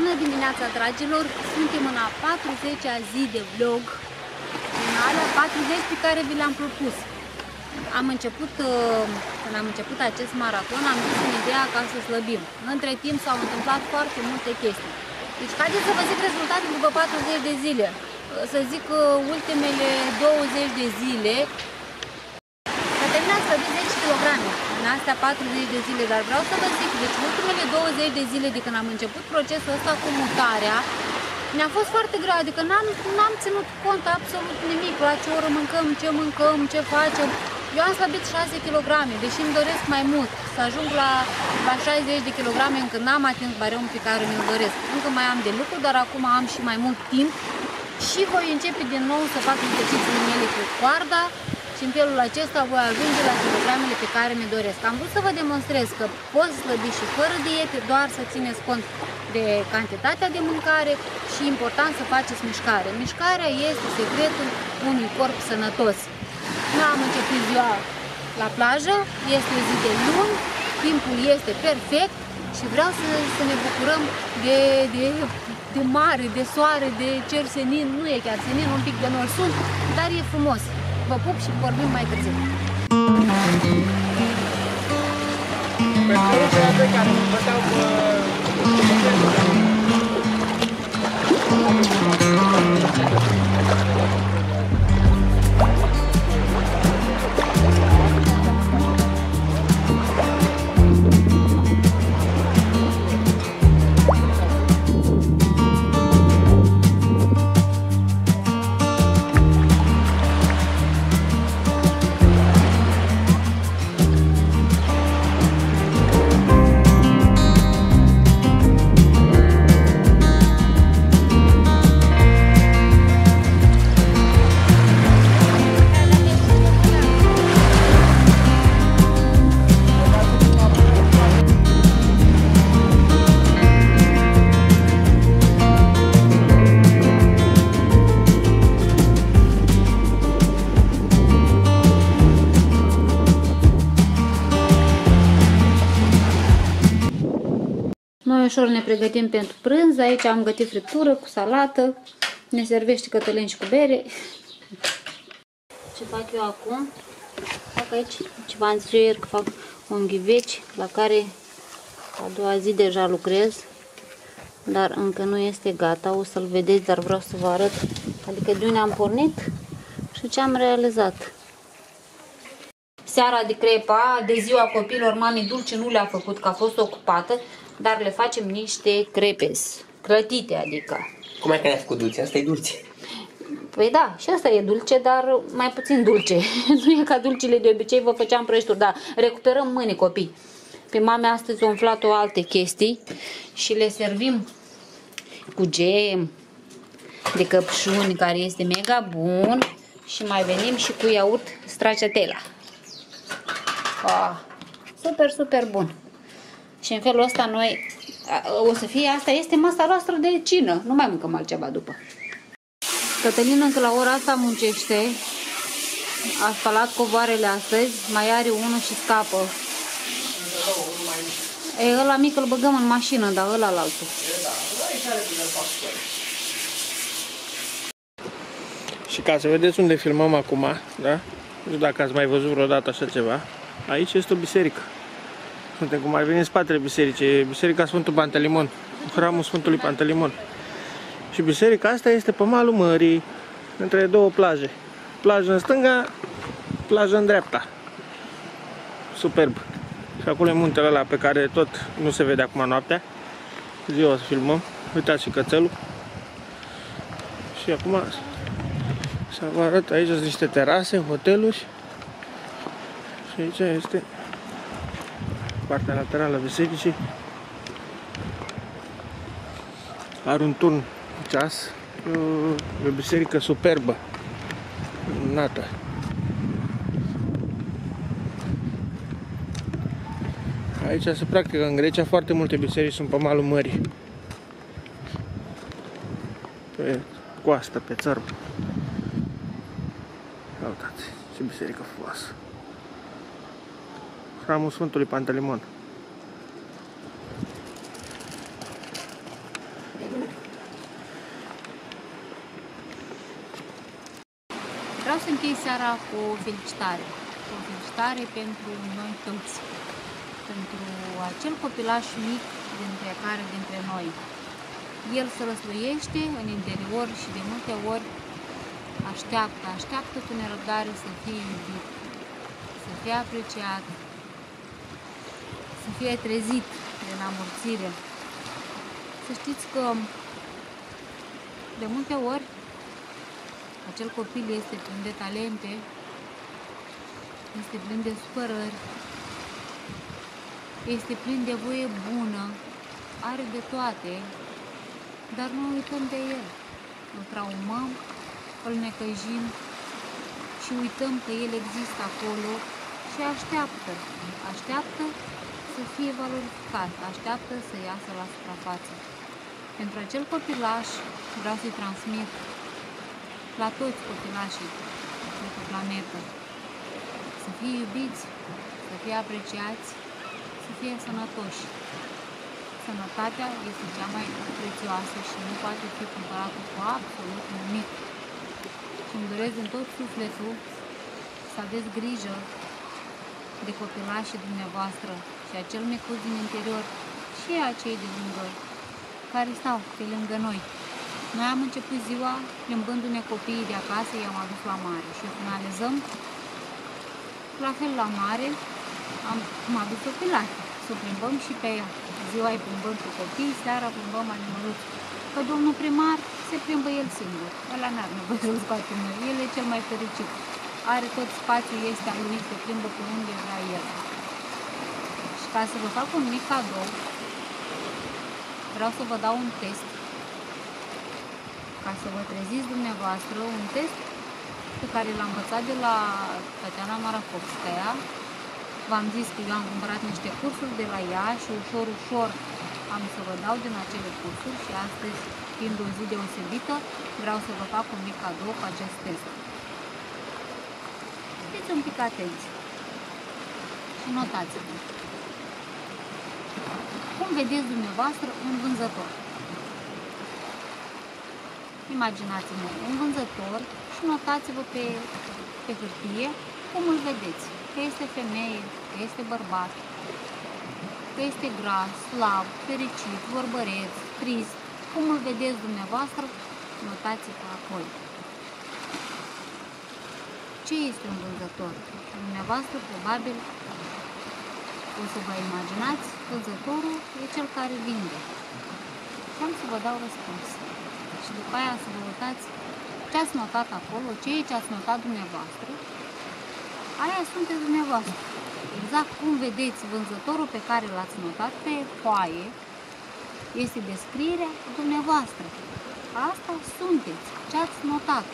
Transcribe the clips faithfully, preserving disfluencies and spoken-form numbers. Bună dimineața, dragilor! Suntem în a patruzecea zi de vlog, în alea patruzeci pe care vi le-am propus. Am început, când am început acest maraton, am zis în ideea ca să slăbim. Între timp s-au întâmplat foarte multe chestii. Deci, haideți să vă zic rezultatul după patruzeci de zile. Să zic că ultimele douăzeci de zile Tatiana a slăbit zece kilograme în astea patruzeci de zile, dar vreau să vă zic, deci ultimele douăzeci de zile de când am început procesul ăsta cu mutarea, mi-a fost foarte greu, adică n-am ținut cont absolut nimic, la ce oră mâncăm, ce mâncăm, ce facem. Eu am slăbit șase kilograme, deși îmi doresc mai mult, să ajung la, la șaizeci de kilograme, încă n-am atins barierul pe care mi-l doresc. Încă mai am de lucru, dar acum am și mai mult timp și voi începe din nou să fac exerciții în ele cu coarda și în felul acesta voi ajunge la kilogramele pe care mi doresc. Am vrut să vă demonstrez că poți slăbi și fără diete, doar să țineți cont de cantitatea de mâncare și important să faceți mișcare. Mișcarea este secretul unui corp sănătos. Noi am început ziua la plajă, este o zi de luni, timpul este perfect și vreau să, să ne bucurăm de, de, de mare, de soare, de cer senin, nu e chiar senin, un pic de nor sunt, dar e frumos. Vă pup și vorbim mai târziu. Noi ușor ne pregătim pentru prânz, aici am gătit friptură cu salată, ne servește Cătălin și cu bere. Ce fac eu acum? Fac aici ce v-am zis eu ieri, că fac unghiveci, la care a doua zi deja lucrez, dar încă nu este gata, o să-l vedeți, dar vreau să vă arăt, adică de unde am pornit și ce am realizat. Seara de crepa, de ziua copilor, mami dulci nu le-a făcut, că a fost ocupată, dar le facem niște crepes, clătite, adică. Cum ai că ne-a făcut dulce? Asta e dulce. Păi da, și asta e dulce, dar mai puțin dulce. Nu e ca dulcile de obicei, vă făceam prăjituri, dar recuperăm mâine, copii. Pe mame astăzi a umflat-o alte chestii și le servim cu gem de căpșuni, care este mega bun, și mai venim și cu iaurt stracciatella. Ah, super, super bun. Și în felul ăsta noi, o să fie, asta este masa noastră de cină. Nu mai mâncăm altceva după. Cătălin încă la ora asta muncește. A spălat covoarele astăzi. Mai are unul și scapă. E, ăla mic îl băgăm în mașină, dar ăla la altul. Și ca să vedeți unde filmăm acum, da? Nu știu dacă ați mai văzut vreodată așa ceva. Aici este o biserică. Suntem cum mai vine în spatele bisericii, Biserica Sfântul Pantelimon, hramul Sfântului Pantelimon. Și biserica asta este pe malul mării, între două plaje. Plajă în stânga, plajă în dreapta. Superb. Și acolo e muntele ăla pe care tot nu se vede acum noaptea. Ziua o să filmăm. Uitați și cățelul. Și acum să vă arăt, aici sunt niște terase, hoteluri. Și aici este partea laterală a bisericii. Are un turn cu ceas, e o biserică superbă, minunată. Aici se practică în Grecia, foarte multe biserici sunt pe malul mării, pe coastă, pe țărm. Uitați, ce biserică frumoasă! Hramul Sfântului Pantelimon. Vreau să închei seara cu o felicitare. O felicitare pentru noi toți. Pentru acel copilaș mic dintre care dintre noi. El se răsluiește în interior și de multe ori așteaptă, așteaptă cu nerăbdare să fie iubit, să fie apreciat, să fie trezit din amorțire. Să știți că de multe ori acel copil este plin de talente, este plin de supărări, este plin de voie bună, are de toate, dar nu uităm de el. Îl traumăm, îl necăjim și uităm că el există acolo și așteaptă, așteaptă să fie valorificat, așteaptă să iasă la suprafață. Pentru acel copilaș vreau să-i transmit la toți copilașii de pe planetă să fie iubiți, să fie apreciați, să fie sănătoși. Sănătatea este cea mai prețioasă și nu poate fi cumpărată cu absolut nimic. Și îmi doresc din tot sufletul să aveți grijă de copilașii dumneavoastră și acel micuț din interior și acei de lângă care stau pe lângă noi. Noi am început ziua plimbându-ne copiii de acasă, i-am adus la mare și o finalizăm la fel la mare, am, am adus o copilașă, să o plimbăm și pe ea. Ziua îi plimbăm cu copii, seara plimbăm animăluți. Că domnul primar se plimbă el singur, ăla n-ar nevoie să-l scoatem noi, el e cel mai fericit. Are tot spațiul, este al lui, se plimbă pe unde vrea el. Și ca să vă fac un mic cadou, vreau să vă dau un test ca să vă treziți dumneavoastră, un test pe care l-am învățat de la Tatiana Mara Fox. V-am zis că eu am cumpărat niște cursuri de la ea și ușor, ușor am să vă dau din acele cursuri și astăzi, fiind o zi deosebită, vreau să vă fac un mic cadou cu acest test. Fiți un pic atenți și notați-vă. Cum vedeți dumneavoastră un vânzător? Imaginați-vă un vânzător și notați-vă pe, pe hârtie cum îl vedeți. Că este femeie, că este bărbat, că este gras, slab, fericit, vorbăreț, trist. Cum îl vedeți dumneavoastră, notați-vă acolo. Ce este un vânzător? Dumneavoastră, probabil, o să vă imaginați, vânzătorul e cel care vinde. Și am să vă dau răspuns. Și după aia să vă uitați ce ați notat acolo, ce e ce ați notat dumneavoastră. Aia sunteți dumneavoastră. Exact cum vedeți vânzătorul pe care l-ați notat pe foaie, este descrierea dumneavoastră. Asta sunteți, ce ați notat.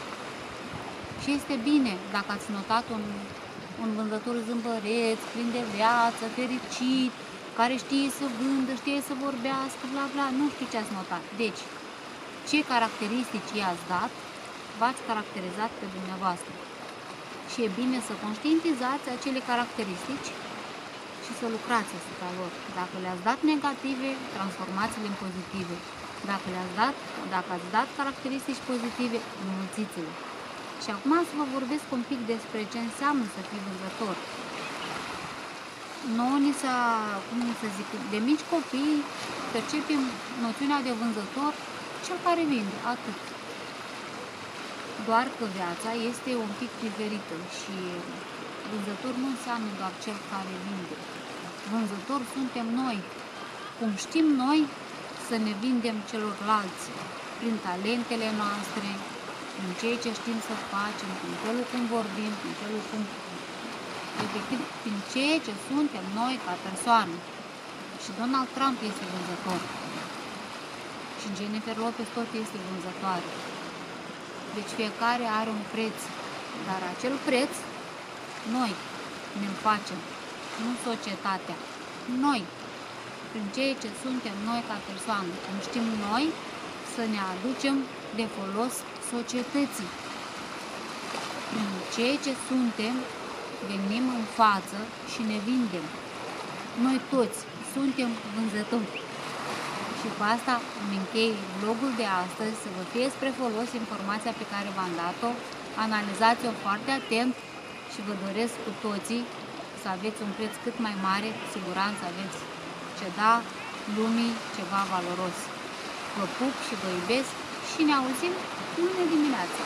Și este bine dacă ați notat un, un vânzător zâmbăreț, plin de viață, fericit, care știe să vândă, știe să vorbească, bla bla, nu știu ce ați notat. Deci, ce caracteristici i-ați dat, v-ați caracterizat pe dumneavoastră. Și e bine să conștientizați acele caracteristici și să lucrați asupra lor. Dacă le-ați dat negative, transformați-le în pozitive. Dacă le-ați dat, dacă ați dat caracteristici pozitive, înmulțiți-le. Și acum să vă vorbesc un pic despre ce înseamnă să fii vânzător. Noi ni s-a, cum să zic, de mici copii percepem noțiunea de vânzător cel care vinde, atât. Doar că viața este un pic diferită și vânzător nu înseamnă doar cel care vinde. Vânzător suntem noi. Cum știm noi să ne vindem celorlalți, prin talentele noastre, prin ceea ce știm să facem, prin felul cum vorbim, prin felul cum... Efectiv, prin ceea ce suntem noi ca persoane. Și Donald Trump este vânzător. Și Jennifer Lopez tot este vânzătoare. Deci fiecare are un preț, dar acel preț noi ne-l facem, nu societatea. Noi, prin ceea ce suntem noi ca persoane, cum știm noi să ne aducem de folos societății. Prin ceea ce suntem, venim în față și ne vindem. Noi toți suntem vânzători. Și cu asta îmi închei vlogul de astăzi. Să vă fie spre folos informația pe care v-am dat-o. Analizați-o foarte atent și vă doresc cu toții să aveți un preț cât mai mare. Cu siguranță aveți ceda lumii ceva valoros. Vă pup și vă iubesc și ne auzim mâine dimineață.